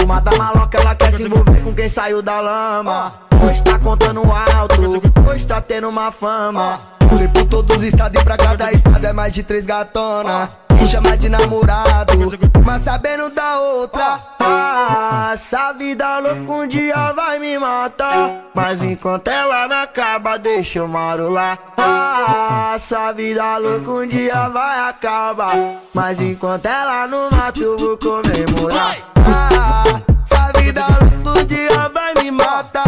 Fumada maloca, ela quer se envolver com quem saiu da lama. Hoje tá contando alto, hoje tá tendo uma fama. Pulei por todos os estados e pra cada estado é mais de 3 gatona. Me chama de namorado, mas sabendo da outra. Ah, essa vida louca um dia vai me matar, mas enquanto ela não acaba, deixa eu marolar. Ah, essa vida louca um dia vai acabar, mas enquanto ela não mata, eu vou comemorar. Ah, essa vida louca um dia vai me matar,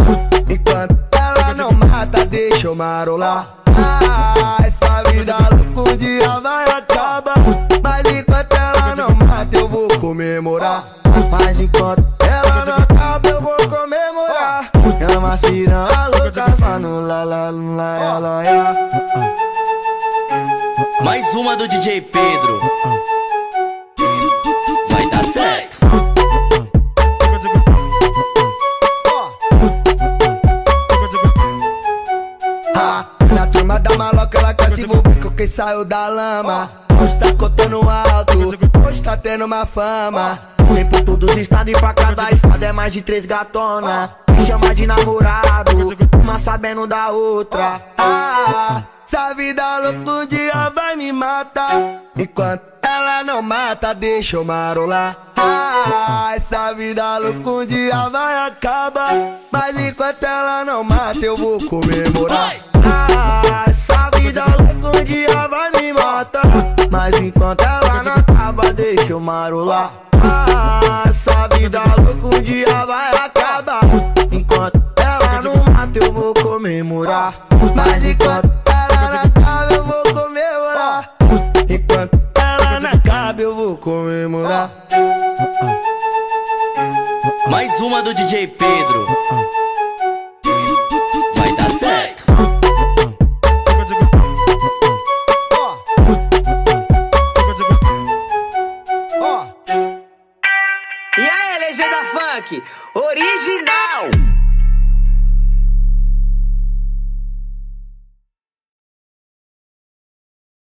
enquanto ela não mata, deixa eu marolar. Ah, essa vida louca um dia vai acabar, mas enquanto ela não mata, eu vou comemorar. Mas enquanto ela não acaba, eu vou comemorar. É uma piranha louca, mano, lá, lá, lá, ela é. Mais uma do DJ Pedro. Vai dar certo. Ah, na turma da maloca, ela quer se envolver com quem saiu da lama. Hoje tá contando alto, hoje tá tendo uma fama. Tem por todos os estados e pra cada estado é mais de 3 gatona. Me chama de namorado, uma sabendo da outra. Ah, essa vida louca um dia vai me matar, enquanto ela não mata, deixa eu marolar. Ah, essa vida louca um dia vai acabar, mas enquanto ela não mata, eu vou comemorar. Ah, essa vida louca um dia vai me matar, mas enquanto ela não acaba, deixa eu marolar. Ah, essa vida louca um dia vai acabar, enquanto ela não mata, eu vou comemorar. Mas enquanto ela não acaba, eu vou comemorar. Enquanto ela não acaba, eu vou comemorar. Mais uma do DJ Pedro. Vai dar certo. Legenda Funk, original.